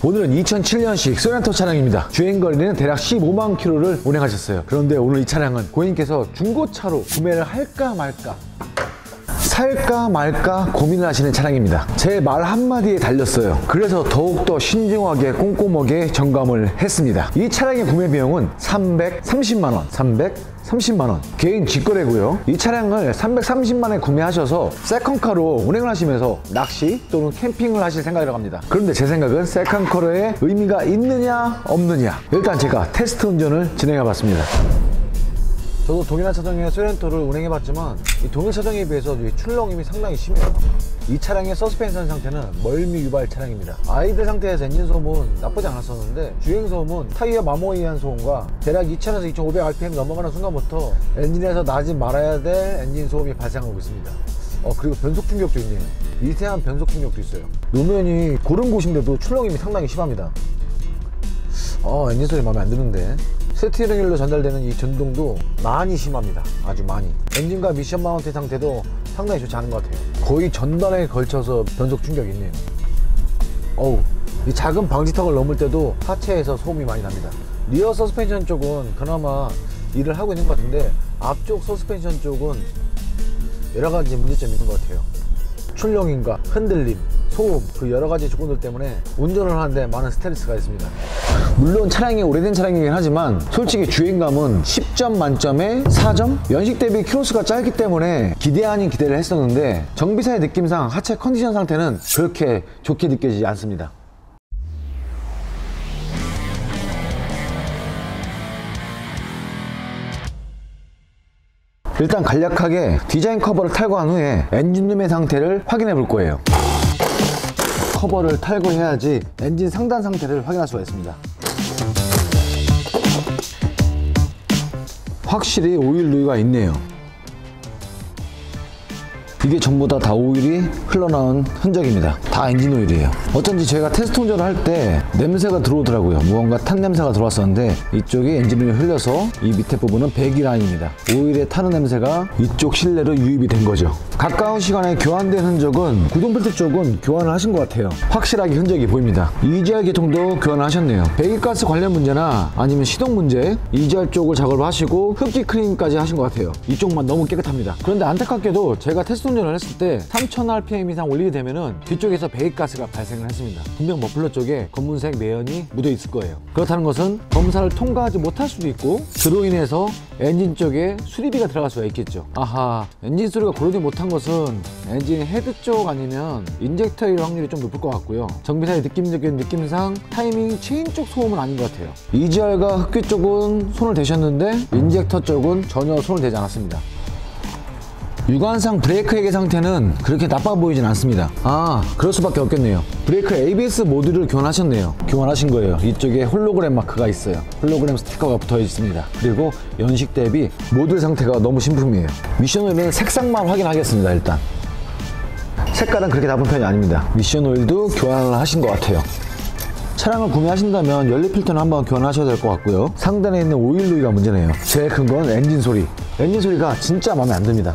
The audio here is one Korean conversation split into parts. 오늘은 2007년식 소렌토 차량입니다. 주행거리는 대략 15만 킬로를 운행하셨어요. 그런데 오늘 이 차량은 고객님께서 중고차로 구매를 할까 말까, 살까 말까 고민을 하시는 차량입니다. 제 말 한마디에 달렸어요. 그래서 더욱더 신중하게 꼼꼼하게 점검을 했습니다. 이 차량의 구매 비용은 330만원, 330만원 개인 직거래고요. 이 차량을 330만원에 구매하셔서 세컨카로 운행을 하시면서 낚시 또는 캠핑을 하실 생각이라고 합니다. 그런데 제 생각은 세컨카로의 의미가 있느냐 없느냐, 일단 제가 테스트 운전을 진행해 봤습니다. 저도 동일한 차종의 소렌토를 운행해봤지만 이 동일 차종에 비해서 출렁임이 상당히 심해요. 이 차량의 서스펜션 상태는 멀미 유발 차량입니다. 아이들 상태에서 엔진 소음은 나쁘지 않았었는데 주행 소음은 타이어 마모에 의한 소음과 대략 2000에서 2500rpm 넘어가는 순간부터 엔진에서 나지 말아야 될 엔진 소음이 발생하고 있습니다. 그리고 변속 충격도 있네요. 미세한 변속 충격도 있어요. 노면이 고른 곳인데도 출렁임이 상당히 심합니다. 엔진 소리 마음에 안 드는데 스티어링 휠로 전달되는 이 전동도 많이 심합니다. 아주 많이. 엔진과 미션 마운트 상태도 상당히 좋지 않은 것 같아요. 거의 전단에 걸쳐서 변속 충격이 있네요. 이 작은 방지턱을 넘을 때도 하체에서 소음이 많이 납니다. 리어 서스펜션 쪽은 그나마 일을 하고 있는 것 같은데 앞쪽 서스펜션 쪽은 여러 가지 문제점이 있는 것 같아요. 출렁임과 흔들림, 소음, 그 여러 가지 조건들 때문에 운전을 하는데 많은 스트레스가 있습니다. 물론 차량이 오래된 차량이긴 하지만 솔직히 주행감은 10점 만점에 4점? 연식 대비 키로수가 짧기 때문에 기대 아닌 기대를 했었는데 정비사의 느낌상 하체 컨디션 상태는 그렇게 좋게 느껴지지 않습니다. 일단 간략하게 디자인 커버를 탈거한 후에 엔진룸의 상태를 확인해 볼 거예요. 커버를 탈거해야지 엔진 상단 상태를 확인할 수가 있습니다. 확실히 오일 누이가 있네요. 이게 전부 다 오일이 흘러나온 흔적입니다. 다 엔진 오일이에요. 어쩐지 제가 테스트 운전을 할 때 냄새가 들어오더라고요. 무언가 탄 냄새가 들어왔었는데 이쪽에 엔진 오일이 흘려서 이 밑에 부분은 배기 라인입니다. 오일에 타는 냄새가 이쪽 실내로 유입이 된 거죠. 가까운 시간에 교환된 흔적은 구동 필터 쪽은 교환을 하신 것 같아요. 확실하게 흔적이 보입니다. EGR 계통도 교환을 하셨네요. 배기가스 관련 문제나 아니면 시동 문제, EGR 쪽을 작업을 하시고 흡기 클리닝까지 하신 것 같아요. 이쪽만 너무 깨끗합니다. 그런데 안타깝게도 제가 테스트 운전을 했을 때 3000rpm 이상 올리게 되면은 뒤쪽에서 배기가스가 발생을 했습니다. 분명 머플러 쪽에 검은색 매연이 묻어 있을 거예요. 그렇다는 것은 검사를 통과하지 못할 수도 있고 그로 인해서 엔진 쪽에 수리비가 들어갈 수가 있겠죠. 아하, 엔진 소리가 고르지 못한 것은 엔진 헤드 쪽 아니면 인젝터일 확률이 좀 높을 것 같고요. 정비사의 느낌상 타이밍 체인 쪽 소음은 아닌 것 같아요. EGR과 흡기 쪽은 손을 대셨는데 인젝터 쪽은 전혀 손을 대지 않았습니다. 육안상 브레이크 액의 상태는 그렇게 나빠 보이진 않습니다. 그럴 수밖에 없겠네요. 브레이크 ABS 모듈을 교환하셨네요. 교환하신 거예요. 이쪽에 홀로그램 마크가 있어요. 홀로그램 스티커가 붙어 있습니다. 그리고 연식 대비 모듈 상태가 너무 신품이에요. 미션 오일은 색상만 확인하겠습니다. 일단 색깔은 그렇게 나쁜 편이 아닙니다. 미션 오일도 교환을 하신 것 같아요. 차량을 구매하신다면 연료 필터는 한번 교환하셔야 될 것 같고요. 상단에 있는 오일 누이가 문제네요. 제일 큰 건 엔진 소리. 엔진 소리가 진짜 마음에 안 듭니다.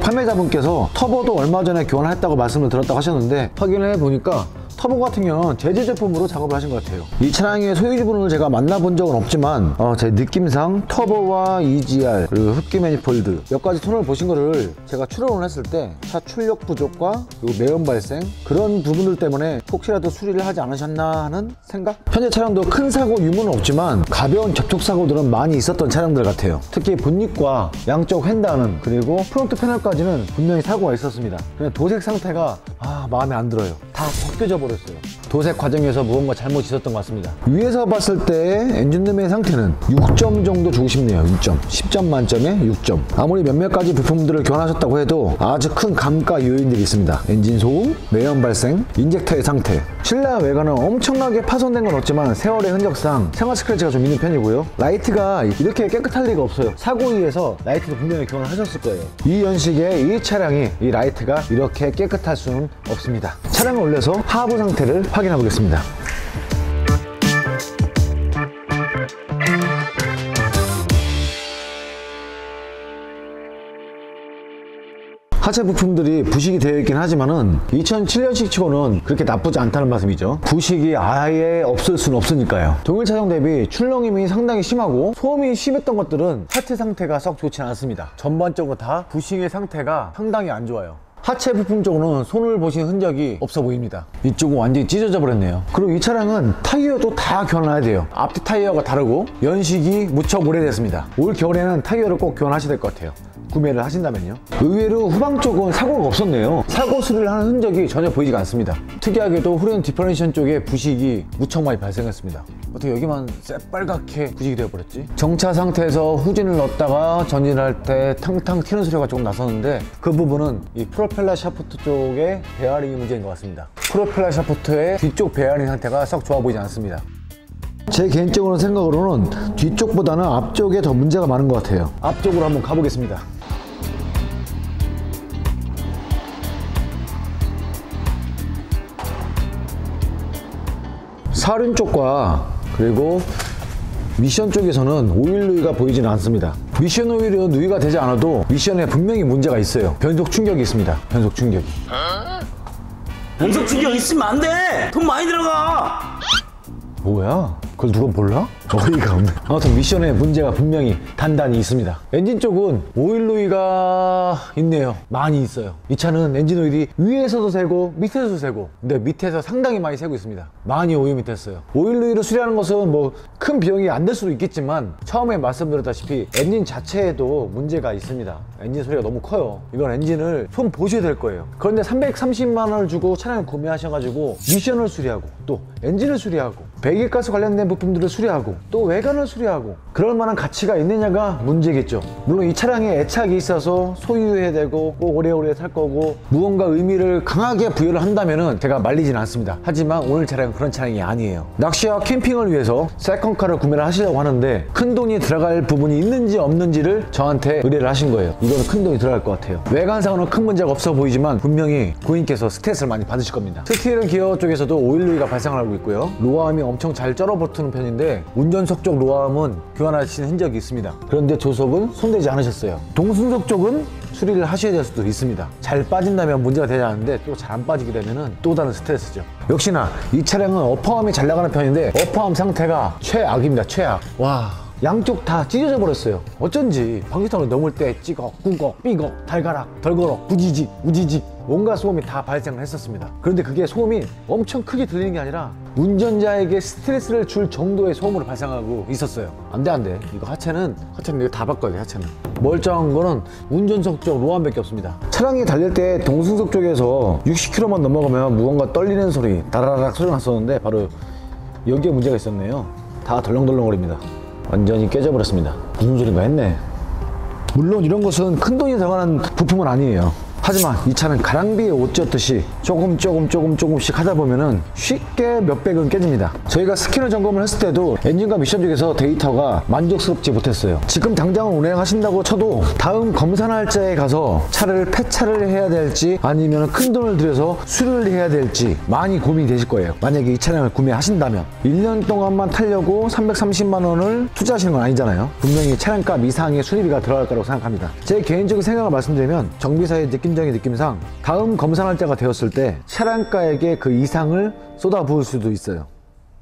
판매자분께서 터보도 얼마 전에 교환했다고 말씀을 들었다고 하셨는데 확인을 해보니까 터보 같은 경우는 제재 제품으로 작업을 하신 것 같아요. 이 차량의 소유주분을 제가 만나본 적은 없지만 제 느낌상 터보와 EGR 그리고 흡기 매니폴드 몇 가지 손을 보신 거를 제가 추론을 했을 때 차 출력 부족과 그리고 매연 발생 그런 부분들 때문에 혹시라도 수리를 하지 않으셨나 하는 생각? 현재 차량도 큰 사고 유무는 없지만 가벼운 접촉사고들은 많이 있었던 차량들 같아요. 특히 본닛과 양쪽 휀다는 그리고 프론트 패널까지는 분명히 사고가 있었습니다. 근데 도색 상태가 마음에 안 들어요. 다 벗겨져 버렸어요. 도색 과정에서 무언가 잘못이 있었던 것 같습니다. 위에서 봤을 때 엔진룸의 상태는 6점 정도 주고 싶네요. 6점. 10점 만점에 6점. 아무리 몇몇 가지 부품들을 교환하셨다고 해도 아주 큰 감가 요인들이 있습니다. 엔진 소음, 매연 발생, 인젝터의 상태. 실내와 외관은 엄청나게 파손된 건 없지만 세월의 흔적상 생활 스크래치가 좀 있는 편이고요. 라이트가 이렇게 깨끗할 리가 없어요. 사고 이에서 라이트도 분명히 교환하셨을 거예요. 이 연식에 이 차량이 이 라이트가 이렇게 깨끗할 수는 없습니다. 차량을 올려서 하부 상태를 확인해 보겠습니다. 하체 부품들이 부식이 되어 있긴 하지만은 2007년식 치고는 그렇게 나쁘지 않다는 말씀이죠. 부식이 아예 없을 수는 없으니까요. 동일차종 대비 출렁임이 상당히 심하고 소음이 심했던 것들은 하체 상태가 썩 좋지 않습니다. 전반적으로 다 부식의 상태가 상당히 안 좋아요. 하체 부품 쪽으로는 손을 보신 흔적이 없어 보입니다. 이쪽은 완전히 찢어져 버렸네요. 그리고 이 차량은 타이어도 다 교환해야 돼요. 앞뒤 타이어가 다르고 연식이 무척 오래됐습니다. 올 겨울에는 타이어를 꼭 교환하셔야 될 것 같아요. 구매를 하신다면요. 의외로 후방 쪽은 사고가 없었네요. 사고 수리를 하는 흔적이 전혀 보이지 않습니다. 특이하게도 후륜 디퍼런셜 쪽에 부식이 무척 많이 발생했습니다. 어떻게 여기만 새빨갛게 부식이 되어버렸지? 정차 상태에서 후진을 넣었다가 전진할 때 탕탕 튀는 소리가 조금 났었는데 그 부분은 이 프로펠러 샤프트 쪽의 베어링이 문제인 것 같습니다. 프로펠러 샤프트의 뒤쪽 베어링 상태가 썩 좋아 보이지 않습니다. 제 개인적으로 생각으로는 뒤쪽보다는 앞쪽에 더 문제가 많은 것 같아요. 앞쪽으로 한번 가보겠습니다. 사륜 쪽과 그리고 미션 쪽에서는 오일 누이가 보이진 않습니다. 미션 오일은 누이가 되지 않아도 미션에 분명히 문제가 있어요. 변속 충격이 있습니다. 변속 충격이. 변속 충격 있으면 안 돼! 돈 많이 들어가! 뭐야? 그걸 누가 몰라? 어이가 없네. 아무튼 미션에 문제가 분명히 단단히 있습니다. 엔진 쪽은 오일 누이가 있네요. 많이 있어요. 이 차는 엔진 오일이 위에서도 새고 밑에서도 새고, 근데 밑에서 상당히 많이 새고 있습니다. 많이 오염이 됐어요. 오일 누이를 수리하는 것은 뭐 큰 비용이 안 될 수도 있겠지만 처음에 말씀드렸다시피 엔진 자체에도 문제가 있습니다. 엔진 소리가 너무 커요. 이건 엔진을 손 보셔야 될 거예요. 그런데 330만 원을 주고 차량을 구매하셔가지고 미션을 수리하고 또 엔진을 수리하고 배기가스 관련된 부품들을 수리하고 또 외관을 수리하고 그럴 만한 가치가 있느냐가 문제겠죠. 물론 이 차량에 애착이 있어서 소유해야 되고 꼭 오래오래 살 거고 무언가 의미를 강하게 부여를 한다면은 제가 말리진 않습니다. 하지만 오늘 차량은 그런 차량이 아니에요. 낚시와 캠핑을 위해서 세컨카를 구매를 하시려고 하는데 큰돈이 들어갈 부분이 있는지 없는지를 저한테 의뢰를 하신 거예요. 이거는 큰돈이 들어갈 것 같아요. 외관상으로 큰 문제가 없어 보이지만 분명히 고객님께서 스트레스를 많이 받으실 겁니다. 스티어링 기어 쪽에서도 오일 누이가 발생하고 있고요. 로아음이 엄청 잘 쩔어붙는 편인데 운전석 쪽 로아음은 교환하신 흔적이 있습니다. 그런데 조석은 손대지 않으셨어요. 동승석 쪽은 수리를 하셔야 될 수도 있습니다. 잘 빠진다면 문제가 되지 않는데 또 잘 안 빠지게 되면 또 다른 스트레스죠. 역시나 이 차량은 어퍼암이 잘 나가는 편인데 어퍼암 상태가 최악입니다. 최악. 와, 양쪽 다 찢어져 버렸어요. 어쩐지 방지턱을 넘을 때 찌걱, 꾸걱, 삐걱, 달가락, 덜거럭, 부지직, 우지직 온갖 소음이 다 발생을 했었습니다. 그런데 그게 소음이 엄청 크게 들리는 게 아니라 운전자에게 스트레스를 줄 정도의 소음으로 발생하고 있었어요. 안 돼. 이거 하체는 이거 다 바꿔야 돼. 하체는 멀쩡한 거는 운전석 쪽 로아음밖에 없습니다. 차량이 달릴 때 동승석 쪽에서 60km만 넘어가면 무언가 떨리는 소리 다라락 소리가 났었는데 바로 여기에 문제가 있었네요. 다 덜렁덜렁거립니다. 완전히 깨져버렸습니다. 무슨 소리가 했네. 물론 이런 것은 큰돈이 들어가는 부품은 아니에요. 하지만 이 차는 가랑비에 옷 젖듯이 조금씩 하다 보면은 쉽게 몇백은 깨집니다. 저희가 스캐너 점검을 했을 때도 엔진과 미션 쪽에서 데이터가 만족스럽지 못했어요. 지금 당장은 운행하신다고 쳐도 다음 검사 날짜에 가서 차를 폐차를 해야 될지 아니면 큰 돈을 들여서 수리를 해야 될지 많이 고민이 되실 거예요. 만약에 이 차량을 구매하신다면 1년 동안만 타려고 330만 원을 투자하시는 건 아니잖아요. 분명히 차량값 이상의 수리비가 들어갈 거라고 생각합니다. 제 개인적인 생각을 말씀드리면 정비사의 느낌적인 느낌상 다음 검사 날짜가 되었을 때 차량가에게 그 이상을 쏟아부을 수도 있어요.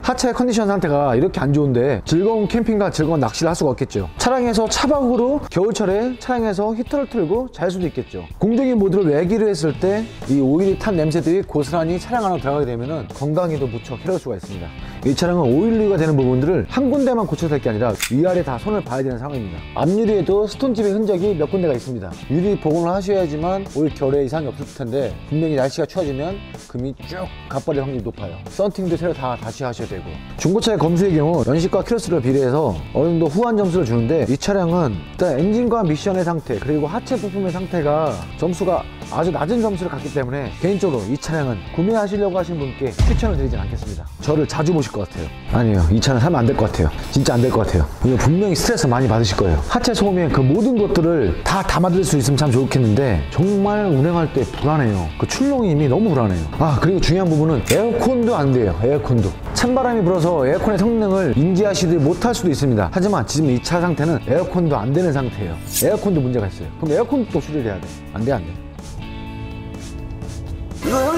하체의 컨디션 상태가 이렇게 안 좋은데 즐거운 캠핑과 즐거운 낚시를 할 수가 없겠죠. 차량에서 차박으로 겨울철에 차량에서 히터를 틀고 잘 수도 있겠죠. 공정기 모드를 외기를 했을 때 이 오일이 탄 냄새들이 고스란히 차량 안으로 들어가게 되면 건강에도 무척 해로울 수가 있습니다. 이 차량은 오일 누이가 되는 부분들을 한 군데만 고쳐야 될 게 아니라 위아래 다 손을 봐야 되는 상황입니다. 앞유리에도 스톤칩의 흔적이 몇 군데가 있습니다. 유리 복원을 하셔야지만 올 겨울에 이상이 없을 텐데 분명히 날씨가 추워지면 금이 쭉 갓버릴 확률이 높아요. 썬팅도 새로 다 다시 하셔야 되고, 중고차의 검수의 경우 연식과 키로수를 비례해서 어느 정도 후한 점수를 주는데 이 차량은 일단 엔진과 미션의 상태 그리고 하체 부품의 상태가 점수가 아주 낮은 점수를 갖기 때문에 개인적으로 이 차량은 구매하시려고 하신 분께 추천을 드리진 않겠습니다. 저를 자주 보실 것 같아요. 아니에요. 이 차는 사면 안 될 것 같아요. 진짜 안 될 것 같아요. 이거 분명히 스트레스 많이 받으실 거예요. 하체 소음에 그 모든 것들을 다 담아드릴 수 있으면 참 좋겠는데 정말 운행할 때 불안해요. 그 출렁임이 너무 불안해요. 아, 그리고 중요한 부분은 에어컨도 안 돼요. 에어컨도 찬바람이 불어서 에어컨의 성능을 인지하시지 못할 수도 있습니다. 하지만 지금 이 차 상태는 에어컨도 안 되는 상태예요. 에어컨도 문제가 있어요. 그럼 에어컨도 수리를 해야 돼. 안 돼.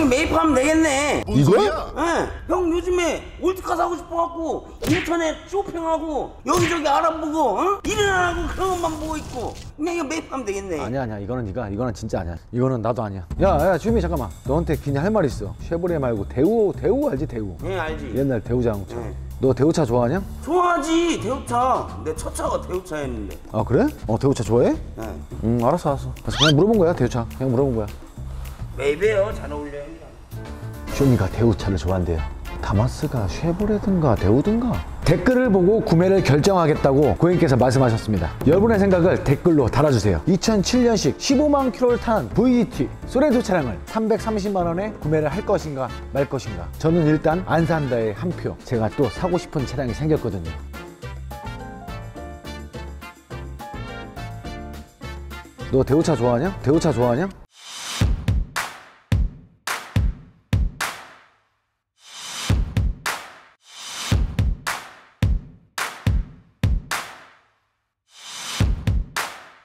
나중에 매입하면 되겠네. 이거야? 예. 형 요즘에 올드카 사고 싶어갖고 인터넷 쇼핑하고 여기저기 알아보고 응? 일은 안 하고 그런 것만 보고 있고 그냥 이거 매입하면 되겠네. 아니야 이거는 네가 이거는 진짜 아니야. 이거는 나도 아니야. 야야 주미 잠깐만. 너한테 그냥 할 말 있어. 쉐보레 말고 대우 알지? 대우. 예 알지. 옛날 대우 자동차. 너 대우차 좋아하냐? 좋아하지 대우차. 내 첫 차가 대우차였는데. 아 그래? 어 대우차 좋아해? 네. 알았어. 그냥 물어본 거야 대우차. 그냥 물어본 거야. 매입해요. 잘 어울려요. 쇼미가 대우차를 좋아한대요. 다마스가 쉐보레든가 대우든가. 댓글을 보고 구매를 결정하겠다고 고객님께서 말씀하셨습니다. 여러분의 생각을 댓글로 달아주세요. 2007년식 15만 킬로를 탄 VET 소렌토 차량을 330만원에 구매를 할 것인가 말 것인가. 저는 일단 안 산다에 한 표. 제가 또 사고 싶은 차량이 생겼거든요. 너 대우차 좋아하냐?